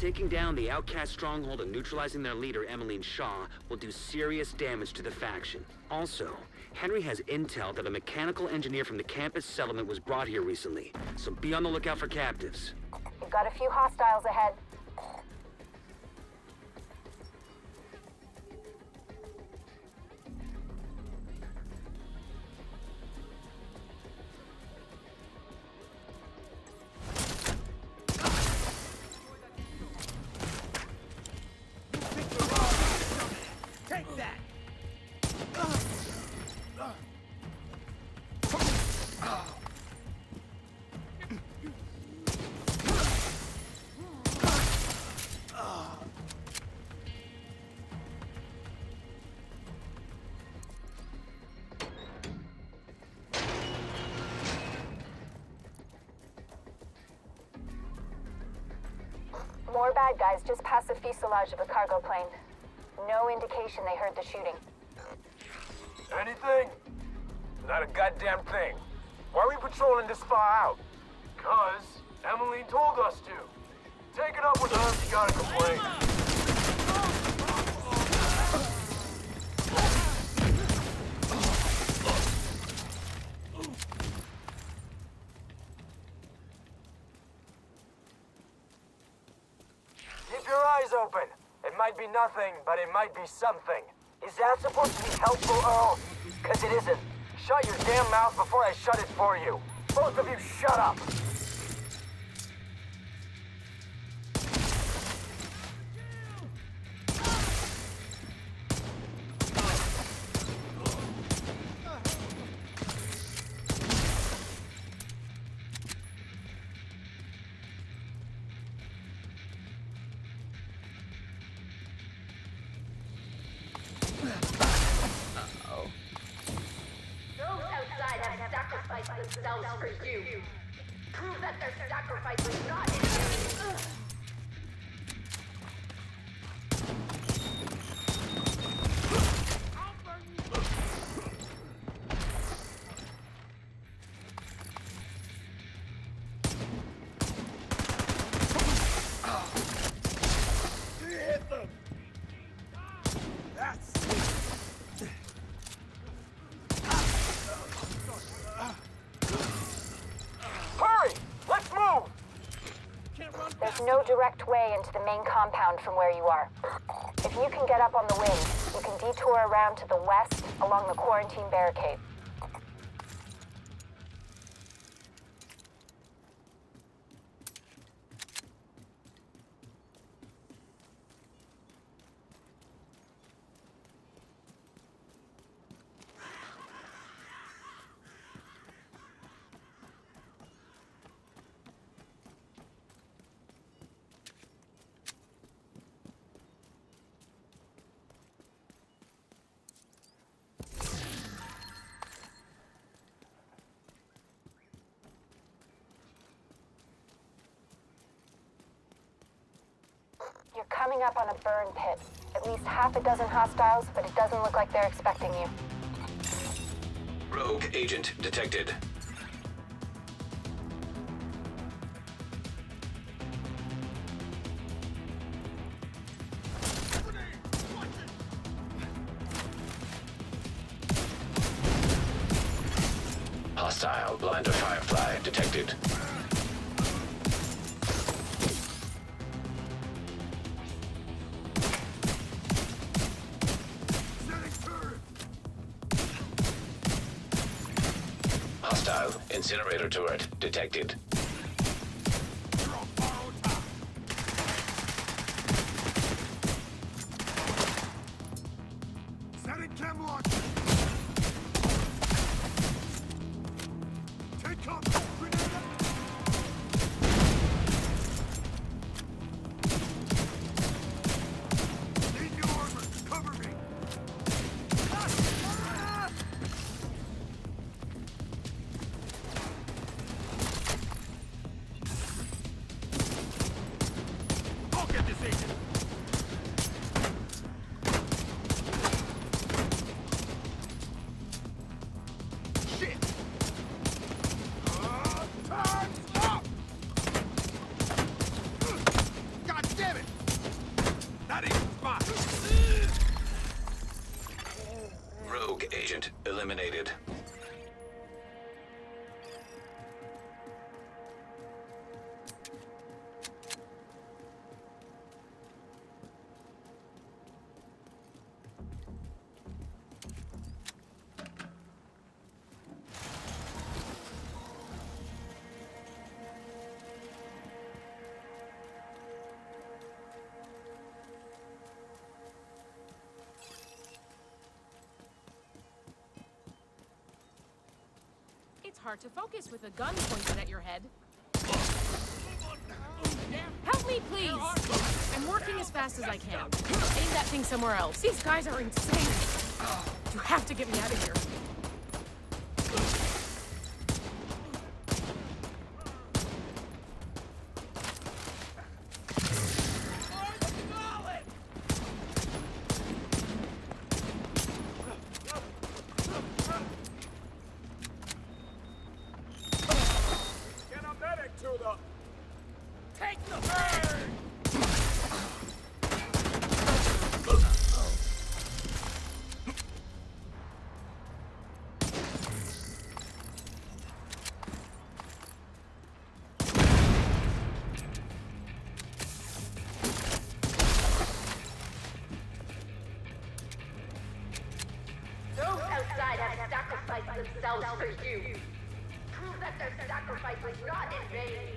Taking down the outcast stronghold and neutralizing their leader, Emmeline Shaw, will do serious damage to the faction. Also, Henry has intel that a mechanical engineer from the campus settlement was brought here recently, so be on the lookout for captives. You've got a few hostiles ahead. More bad guys just passed the fuselage of a cargo plane. No indication they heard the shooting. Anything? Not a goddamn thing. Why are we patrolling this far out? Because Emily told us to. Take it up with us, you gotta complain. Open. It might be nothing, but it might be something. Is that supposed to be helpful, Earl? Because it isn't. Shut your damn mouth before I shut it for you. Both of you shut up! Themselves for you. Prove that their sacrifice was not in vain. There's no direct way into the main compound from where you are. If you can get up on the wing, you can detour around to the west along the quarantine barricade. You're coming up on a burn pit. At least half a dozen hostiles, but it doesn't look like they're expecting you. Rogue agent detected. Hostile blinder firefly detected. Incinerator turret detected. Setting chem lock. Take cover. Damn it! It's hard to focus with a gun pointed at your head. Help me, please! I'm working as fast as I can. Aim that thing somewhere else. These guys are insane. You have to get me out of here. For you. Prove that their sacrifice was not in vain.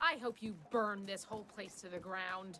I hope you burn this whole place to the ground.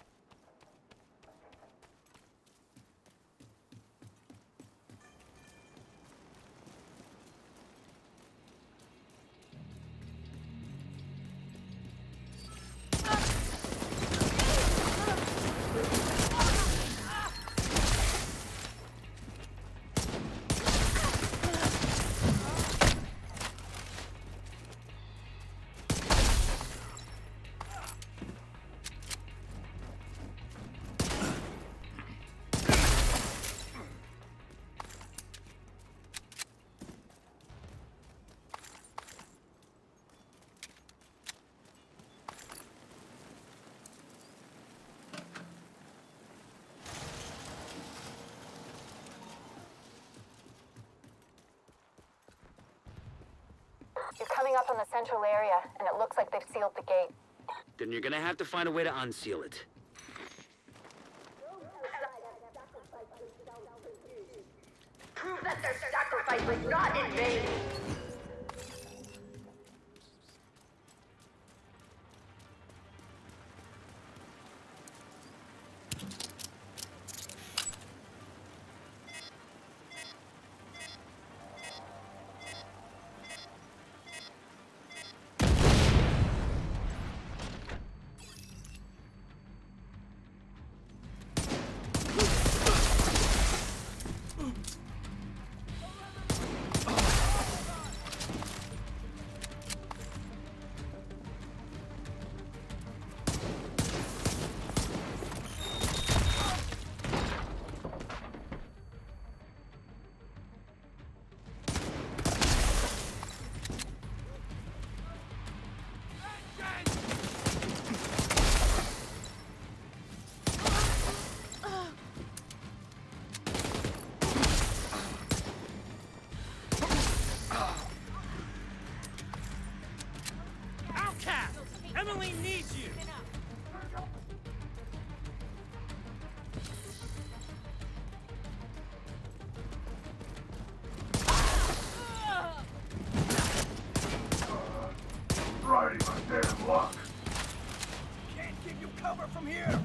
You're coming up on the central area, and it looks like they've sealed the gate. Then you're gonna have to find a way to unseal it. Prove that their sacrifice was not in vain. Emily needs you! Riding my damn luck! Can't give you cover from here!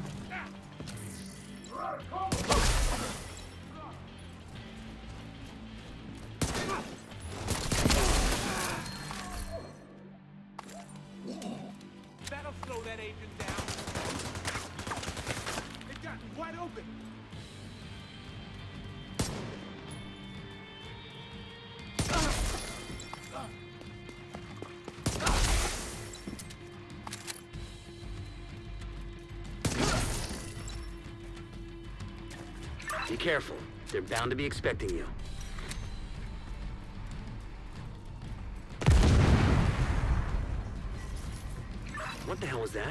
Be careful. They're bound to be expecting you. What the hell was that?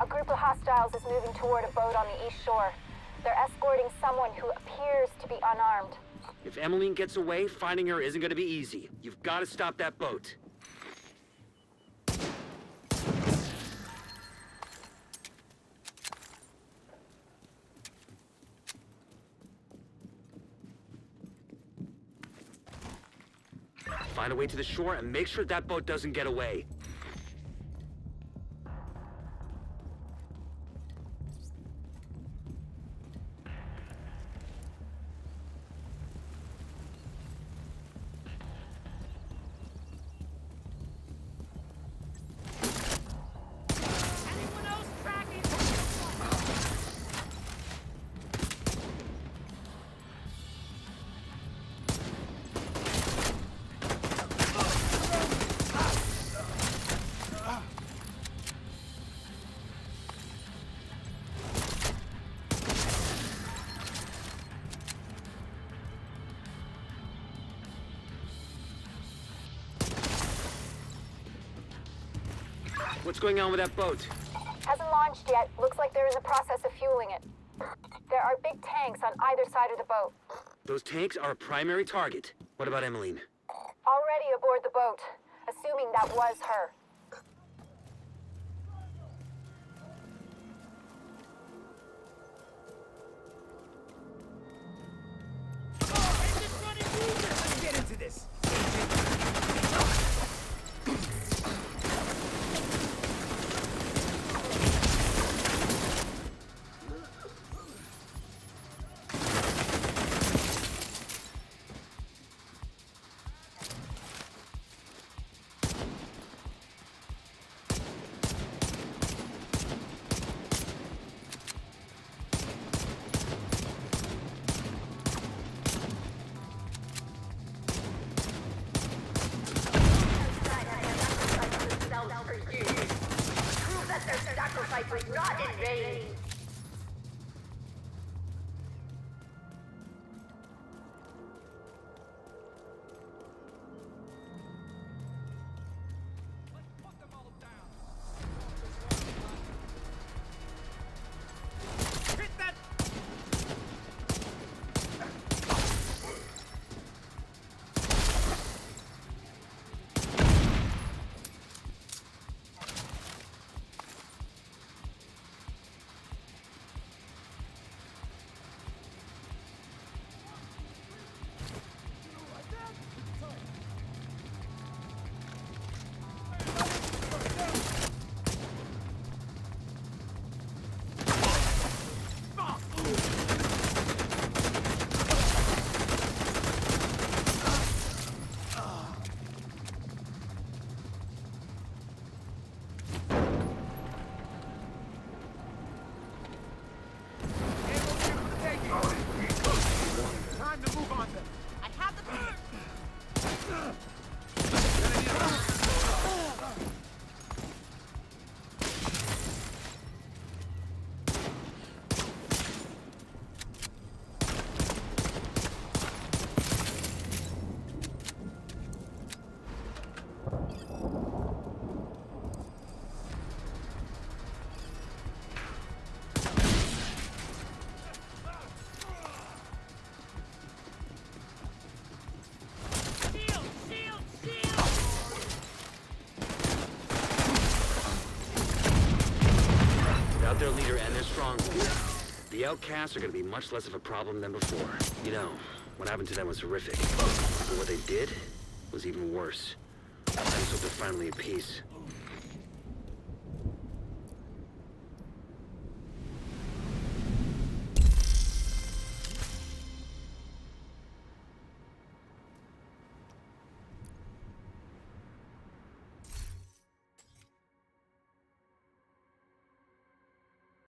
A group of hostiles is moving toward a boat on the east shore. They're escorting someone who appears to be unarmed. If Emmeline gets away, finding her isn't going to be easy. You've got to stop that boat. Find a way to the shore and make sure that boat doesn't get away. What's going on with that boat? Hasn't launched yet. Looks like there is a process of fueling it. There are big tanks on either side of the boat. Those tanks are a primary target. What about Emmeline? Already aboard the boat, assuming that was her. Their leader and their stronghold. The outcasts are going to be much less of a problem than before. You know, what happened to them was horrific, but what they did was even worse. I just hope they're finally at peace.